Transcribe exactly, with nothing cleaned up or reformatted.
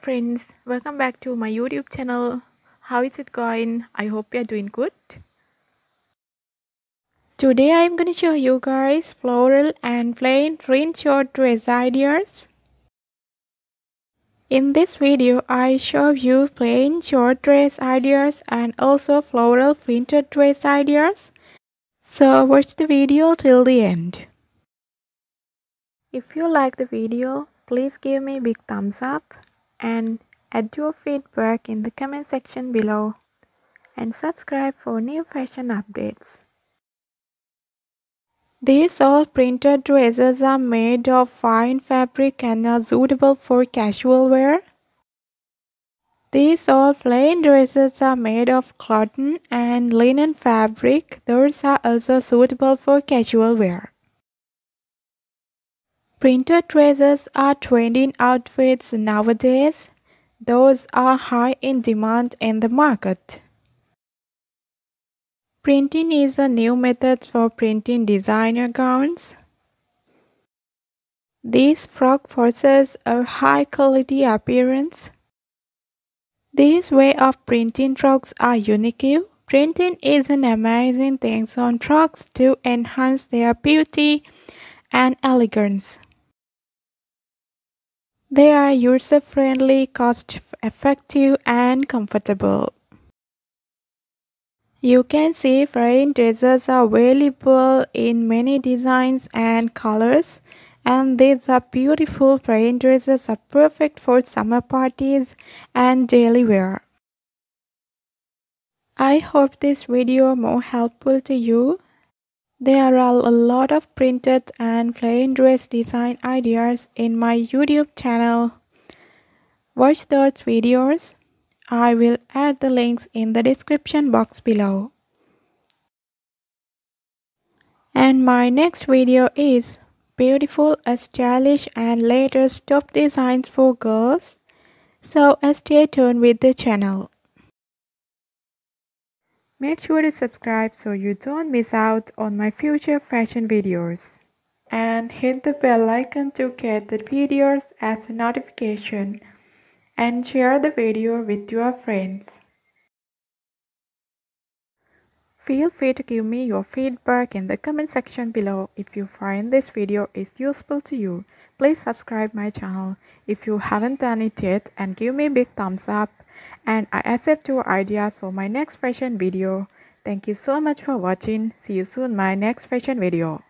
friends, welcome back to my YouTube channel. How is it going? I hope you are doing good. Today I am going to show you guys floral and plain print short dress ideas. In this video, I show you plain short dress ideas and also floral printed dress ideas. So watch the video till the end. If you like the video, please give me a big thumbs up and add your feedback in the comment section below, and subscribe for new fashion updates. These all printed dresses are made of fine fabric and are suitable for casual wear. These all plain dresses are made of cotton and linen fabric. Those are also suitable for casual wear. Printed dresses are trending outfits nowadays. Those are high in demand in the market. Printing is a new method for printing designer gowns. These frock possess a high quality appearance. This way of printing frocks are unique. Printing is an amazing thing on frocks to enhance their beauty and elegance. They are user-friendly, cost-effective, and comfortable. You can see plain dresses are available in many designs and colors, and these are beautiful plain dresses are perfect for summer parties and daily wear. I hope this video more helpful to you. There are a lot of printed and plain dress design ideas in my YouTube channel. Watch those videos. I will add the links in the description box below. And my next video is beautiful, stylish and latest top designs for girls. So stay tuned with the channel. Make sure to subscribe so you don't miss out on my future fashion videos. And hit the bell icon to get the videos as a notification. And share the video with your friends. Feel free to give me your feedback in the comment section below. If you find this video is useful to you, please subscribe my channel if you haven't done it yet, and give me a big thumbs up. And I accept your ideas for my next fashion video. Thank you so much for watching. See you soon in my next fashion video.